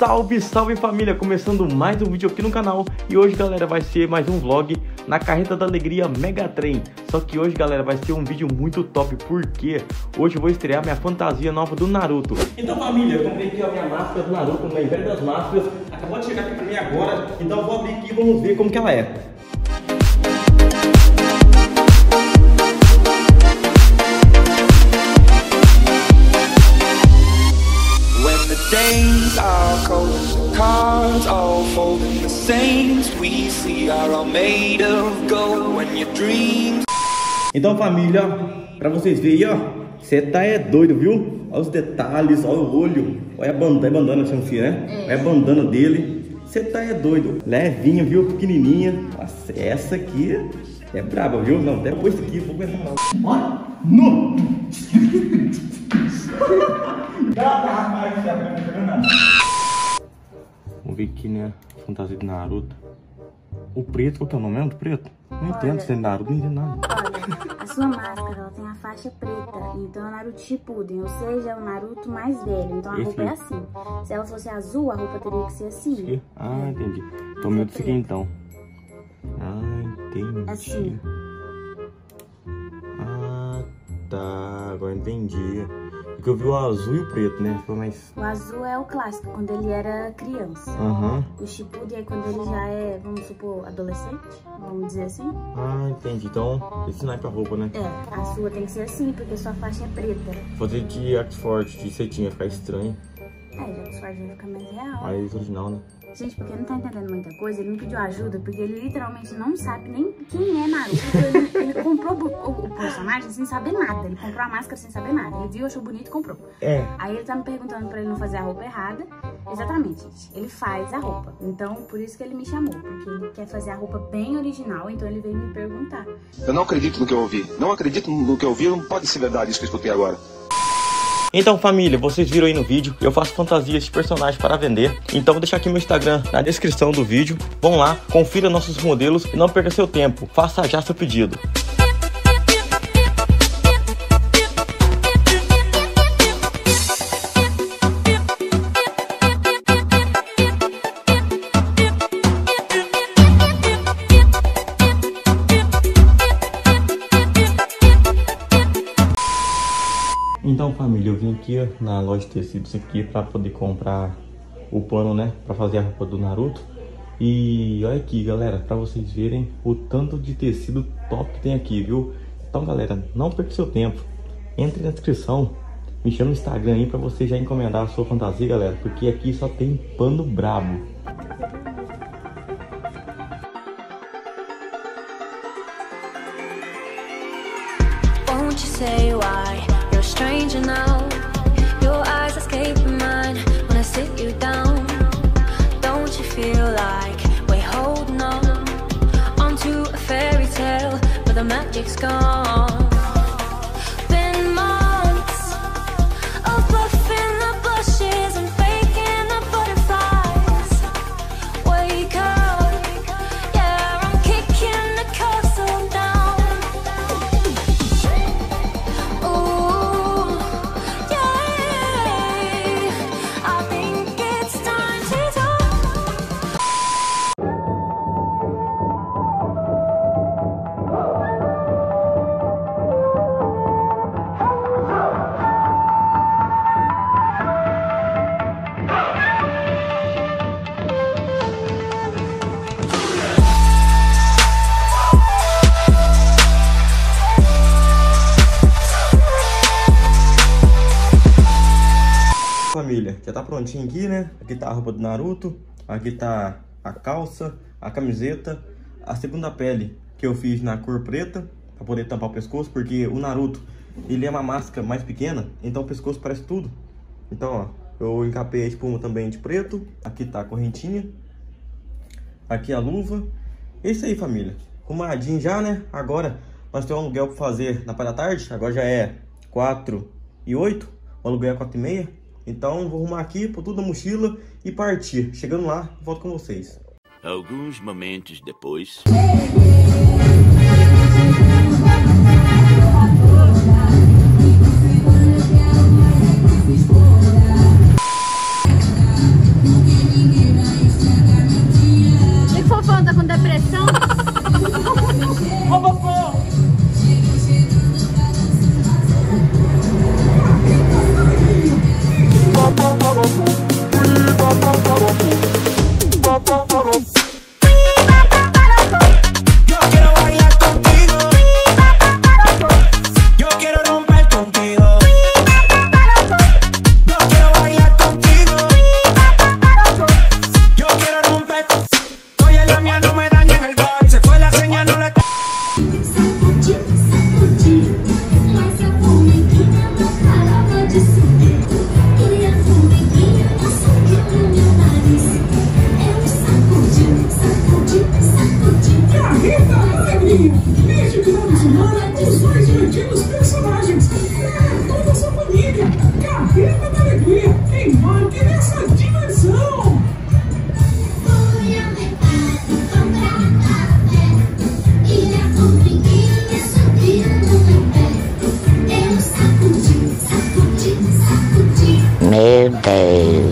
Salve, salve família, começando mais um vídeo aqui no canal. E hoje, galera, vai ser mais um vlog na Carreta da Alegria Mega Trem. Só que hoje, galera, vai ser um vídeo muito top, porque hoje eu vou estrear minha fantasia nova do Naruto. Então, família, eu comprei aqui a minha máscara do Naruto, uma velha das máscaras. Acabou de chegar aqui pra mim agora, então eu vou abrir aqui e vamos ver como que ela é. Então, família, pra vocês verem, ó, você tá é doido, viu? Olha os detalhes, olha o olho, olha a bandana, é bandana que chama, né? Olha a bandana dele, você tá é doido. Levinha, viu? Pequenininha. Nossa, essa aqui é braba, viu? Não, até depois aqui, vou começar mal. Mano! Vamos ver aqui, né? Fantasia de Naruto. O preto, qual que é o nome mesmo do preto? Não entendo se é Naruto, não entendo nada. Olha, a sua máscara, ela tem a faixa preta, então é Naruto Shippuden, ou seja, é o Naruto mais velho, então a roupa é assim. Se ela fosse azul, a roupa teria que ser assim. Ah, entendi. Então meu desse aqui então. Ah, entendi. Assim. Ah, tá, agora entendi. Porque eu vi o azul e o preto, né? Foi mais... O azul é o clássico, quando ele era criança. Uhum. O Shippuden é quando ele já é, vamos supor, adolescente, vamos dizer assim. Ah, entendi. Então, esse naipe a roupa, né? É, a sua tem que ser assim, porque sua faixa é preta. Fazer de Oxford, de cetim, vai ficar estranho. É, de Oxford vai ficar mais real. Mais original, né? Gente, porque não tá entendendo muita coisa, ele me pediu ajuda, porque ele literalmente não sabe nem quem é Naruto. Ele comprou o personagem sem saber nada, ele comprou a máscara sem saber nada. Ele viu, achou bonito e comprou. É. Aí ele tá me perguntando pra ele não fazer a roupa errada. Exatamente, gente, ele faz a roupa. Então, por isso que ele me chamou, porque ele quer fazer a roupa bem original, então ele veio me perguntar. Eu não acredito no que eu ouvi, não acredito no que eu ouvi, não pode ser verdade isso que eu escutei agora. Então, família, vocês viram aí no vídeo, eu faço fantasias de personagens para vender. Então vou deixar aqui meu Instagram na descrição do vídeo. Vão lá, confira nossos modelos e não perca seu tempo. Faça já seu pedido. Então, família, eu vim aqui na loja de tecidos aqui para poder comprar o pano, né, para fazer a roupa do Naruto. E olha aqui, galera, para vocês verem o tanto de tecido top que tem aqui, viu? Então, galera, não perca seu tempo. Entre na descrição, me chama no Instagram aí para você já encomendar a sua fantasia, galera, porque aqui só tem pano brabo. Won't you say why? Stranger now, your eyes escape mine when I sit you down. Don't you feel like we're holding on to a fairy tale, but the magic's gone. Been months of buffing the bushes and faking the butterflies. Wake up, yeah, I'm kicking the castle down. Ooh. Família, já tá prontinho aqui, né? Aqui tá a roupa do Naruto, aqui tá a calça, a camiseta, a segunda pele que eu fiz na cor preta pra poder tampar o pescoço, porque o Naruto, ele é uma máscara mais pequena, então o pescoço parece tudo. Então, ó, eu encapei a espuma também de preto, aqui tá a correntinha, aqui a luva. É isso aí, família, arrumadinho já, né? Agora nós temos um aluguel pra fazer na parte da tarde, agora já é 4h08, o aluguel é 4h30. Então, vou arrumar aqui, pôr tudo na mochila e partir. Chegando lá, volto com vocês. Alguns momentos depois... família. Neste final de semana, os mais divertidos personagens. Toda a sua família. Carreta da Alegria. Embarque nessa diversão. Meu Deus.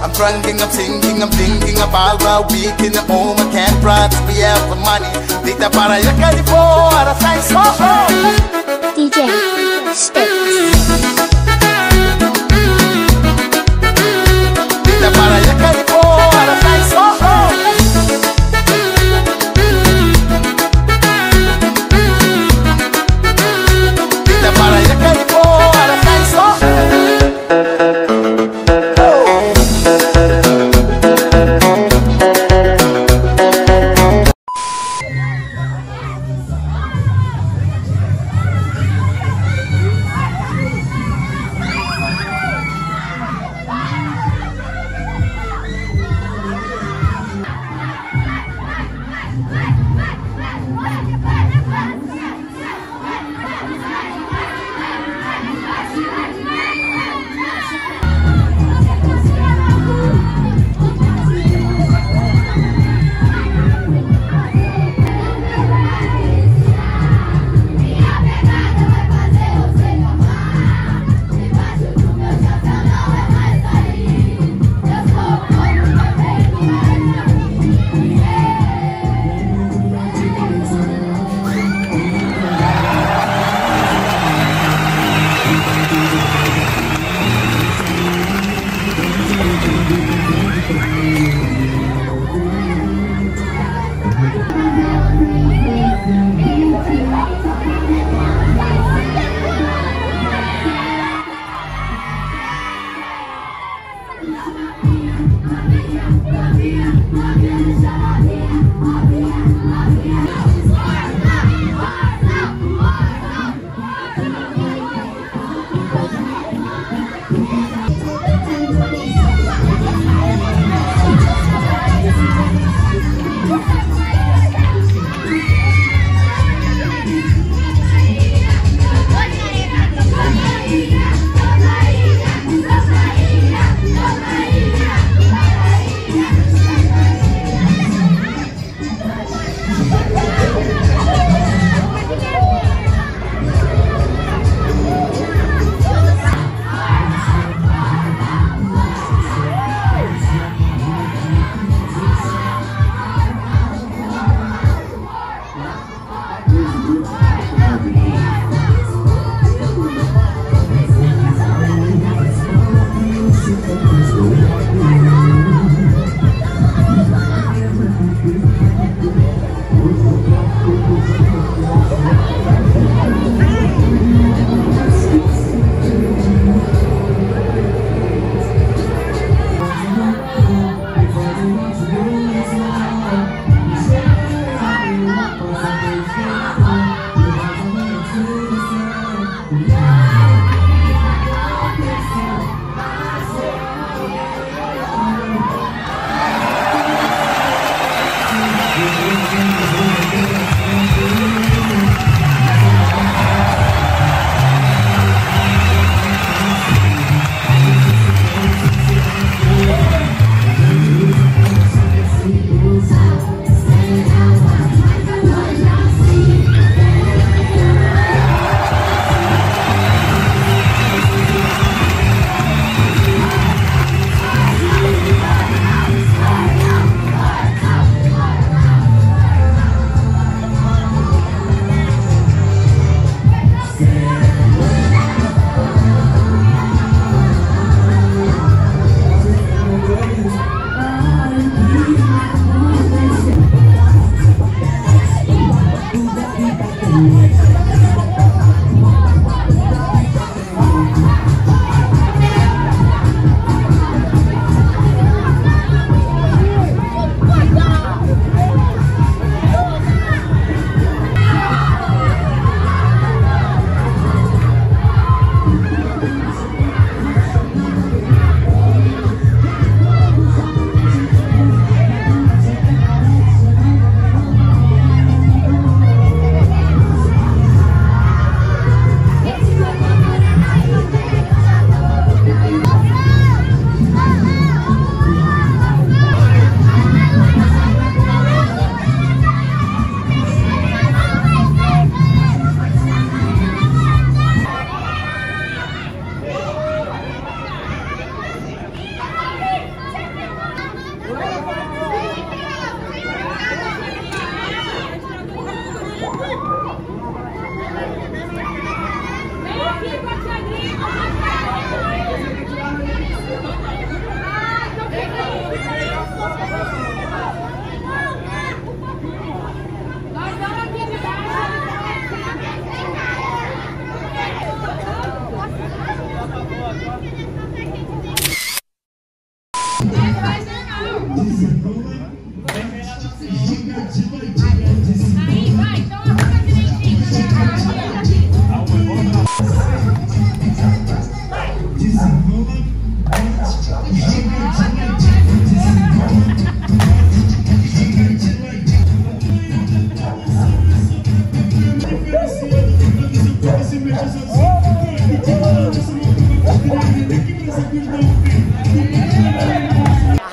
I'm drunk and I'm thinking about a week in the home. I can't drive, we have the money. Deita para a Califórnia, sai só. DJ Sticks.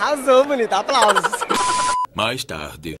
Arrasou, bonita, aplausos. Mais tarde.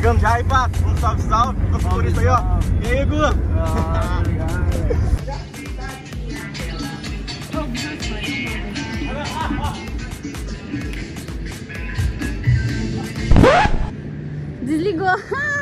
chegando já, e pá, um salve, salve, nosso favorito aí, ó. E aí, Gu? Ah, obrigado. Desligou.